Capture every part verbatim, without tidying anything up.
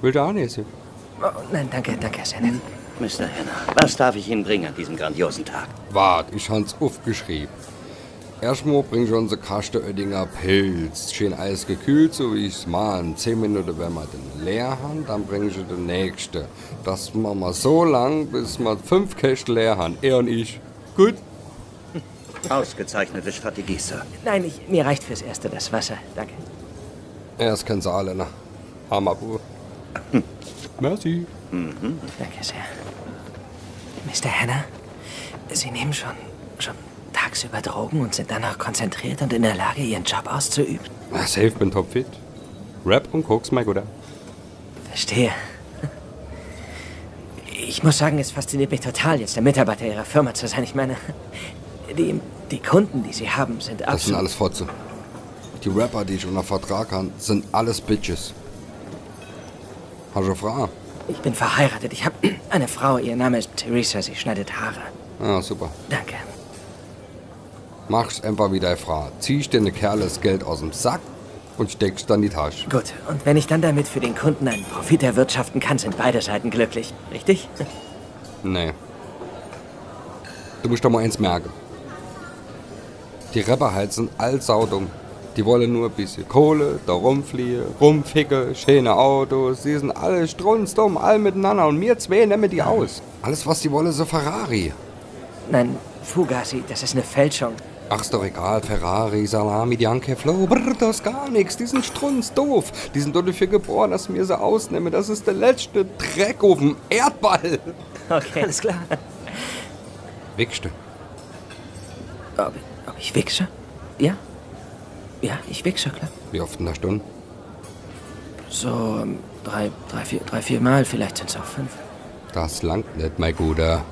Will der Arne essen? Oh, nein, danke, danke, Herr Shannon. Mister Henner, was darf ich Ihnen bringen an diesem grandiosen Tag? Wart, ich hab's aufgeschrieben. Erstmal bringe ich unsere Kaste Oettinger Pilz. Schön eisgekühlt, so wie ich es mache. In zehn Minuten werden wir den leer haben, dann bringe ich den nächsten. Das machen wir so lang, bis wir fünf Kästen leer haben. Er und ich. Gut? Ausgezeichnete Strategie, Sir. Nein, ich, mir reicht fürs Erste das Wasser. Danke. Ja, das können Sie alle, ne? Hammerbur. Hm. Merci. Mhm. Danke sehr. Mister Henner, Sie nehmen schon, schon tagsüber Drogen und sind danach konzentriert und in der Lage, Ihren Job auszuüben? Na, safe, bin topfit. Rap und Koks, mein Guter. Verstehe. Ich muss sagen, es fasziniert mich total, jetzt der Mitarbeiter Ihrer Firma zu sein. Ich meine, die, die Kunden, die Sie haben, sind absolut... Das sind alles Fotze. Die Rapper, die ich unter Vertrag habe, sind alles Bitches. Frau. Ich bin verheiratet. Ich habe eine Frau. Ihr Name ist Theresa. Sie schneidet Haare. Ah, super. Danke. Mach's einfach wieder, Frau. Zieh ich dir eine Kerle das Geld aus dem Sack und steck's dann in die Tasche. Gut. Und wenn ich dann damit für den Kunden einen Profit erwirtschaften kann, sind beide Seiten glücklich. Richtig? Nee. Du musst doch mal eins merken. Die Rapper halt sind allsaudumm. Die wollen nur ein bisschen Kohle, da rumfliehen, rumficken, schöne Autos. Sie sind alle strunzdumm, alle miteinander. Und mir zwei nehmen die aus. Alles, was die wollen, so Ferrari. Nein, Fugazi, das ist eine Fälschung. Ach, ist doch egal. Ferrari, Salami, Bianca, Flow, brr, das ist gar nichts. Die sind strunzdoof. Die sind doch dafür geboren, dass ich mir sie ausnehme. Das ist der letzte Dreck auf dem Erdball. Okay, alles klar. Wichst du? Ob, ob ich wichse? Ja. Ja, ich wichse, klar. Wie oft in der Stunde? So, drei, drei, vier, drei, vier Mal, vielleicht sind es auch fünf. Das langt nicht, mein Guter.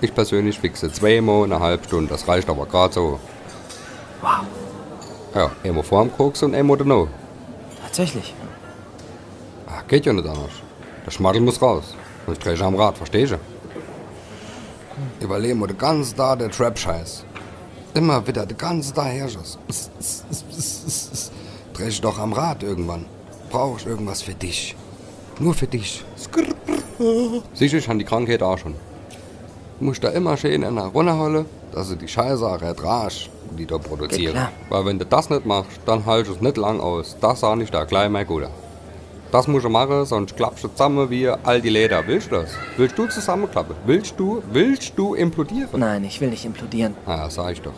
Ich persönlich wichse zweimal eine halbe Stunde, das reicht aber gerade so. Wow. Ja, einmal vorm Koks und einmal danach. Tatsächlich? Ach, geht ja nicht anders. Der Schmattel muss raus. Und ich drehe am Rad, verstehst du? Hm. Überleben wir den ganzen Tag der Trap-Scheiß. Immer wieder, der ganze Tag herrscht. Dreh ich doch am Rad irgendwann. Brauche ich irgendwas für dich. Nur für dich. Sicherlich haben die Krankheit auch schon. Du musst da immer schön in der Runde, dass du die Scheiße auch ertragst, die da produzieren. Weil wenn du das nicht machst, dann halte ich es nicht lang aus. Das sah nicht der kleine mein Guter. Das musst du machen, sonst klappst du zusammen wie all die Leder. Willst du das? Willst du zusammenklappen? Willst du, willst du implodieren? Nein, ich will nicht implodieren. Ah, sag ich doch.